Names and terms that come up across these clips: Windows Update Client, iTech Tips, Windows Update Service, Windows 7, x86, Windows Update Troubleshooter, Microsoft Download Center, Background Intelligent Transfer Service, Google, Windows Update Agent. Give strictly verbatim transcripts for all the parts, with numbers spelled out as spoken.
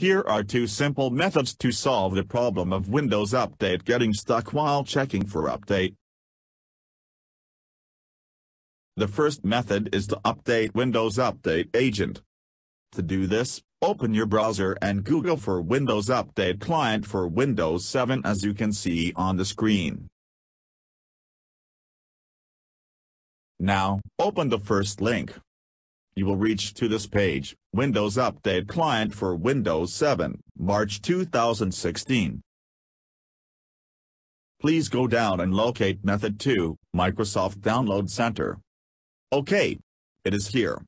Here are two simple methods to solve the problem of Windows Update getting stuck while checking for update. The first method is to update Windows Update Agent. To do this, open your browser and Google for Windows Update Client for Windows seven as you can see on the screen. Now, open the first link. You will reach to this page, Windows Update Client for Windows seven, March two thousand sixteen. Please go down and locate Method two, Microsoft Download Center. OK. It is here.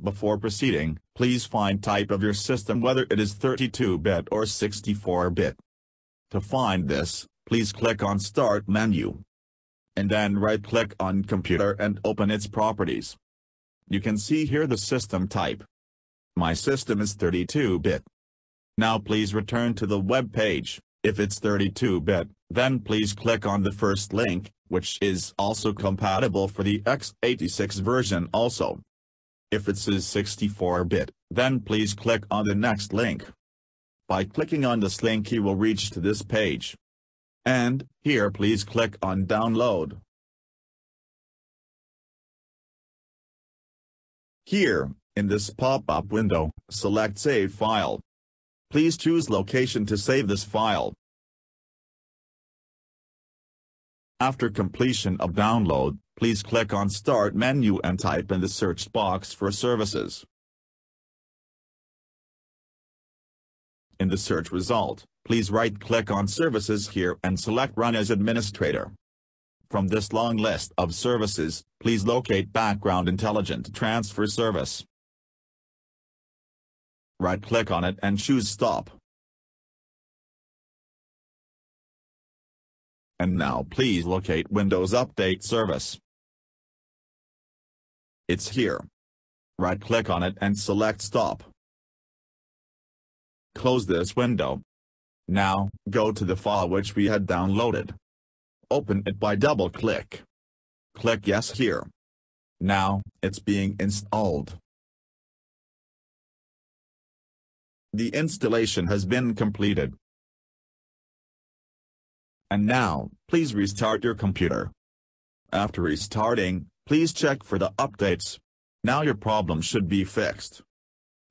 Before proceeding, please find type of your system whether it is thirty-two bit or sixty-four bit. To find this, please click on Start menu. And then right-click on Computer and open its properties. You can see here the system type. My system is thirty-two bit. Now please return to the web page. If it's thirty-two bit, then please click on the first link, which is also compatible for the x eighty-six version also. If it says sixty-four bit, then please click on the next link. By clicking on this link you will reach to this page. And, here please click on Download. Here, in this pop-up window, select Save File. Please choose location to save this file. After completion of download, please click on Start menu and type in the search box for services. In the search result, please right-click on Services here and select Run as Administrator. From this long list of services, please locate Background Intelligent Transfer Service. Right-click on it and choose Stop. And now please locate Windows Update Service. It's here. Right-click on it and select Stop. Close this window. Now, go to the file which we had downloaded. Open it by double-click. Click Yes here. Now, it's being installed. The installation has been completed. And now, please restart your computer. After restarting, please check for the updates. Now your problem should be fixed.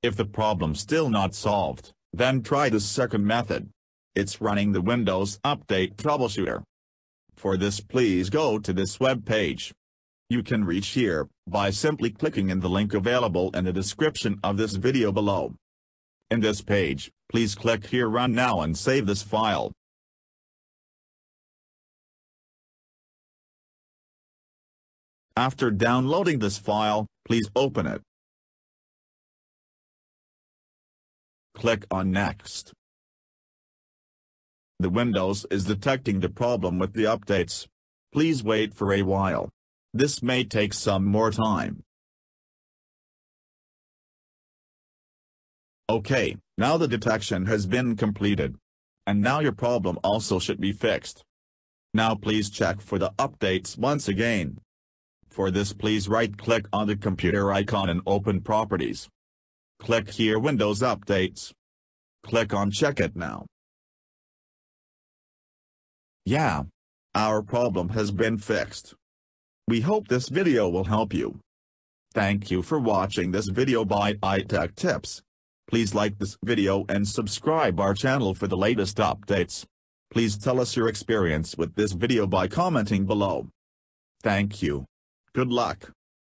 If the problem still not solved, then try the second method. It's running the Windows Update Troubleshooter. For this please go to this web page. You can reach here, by simply clicking in the link available in the description of this video below. In this page, please click here Run Now and save this file. After downloading this file, please open it. Click on Next. The Windows is detecting the problem with the updates. Please wait for a while. This may take some more time. Okay, now the detection has been completed. And now your problem also should be fixed. Now please check for the updates once again. For this please right-click on the computer icon and open Properties. Click here Windows Updates. Click on Check It Now. Yeah. Our problem has been fixed. We hope this video will help you. Thank you for watching this video by iTech Tips. Please like this video and subscribe our channel for the latest updates. Please tell us your experience with this video by commenting below. Thank you. Good luck.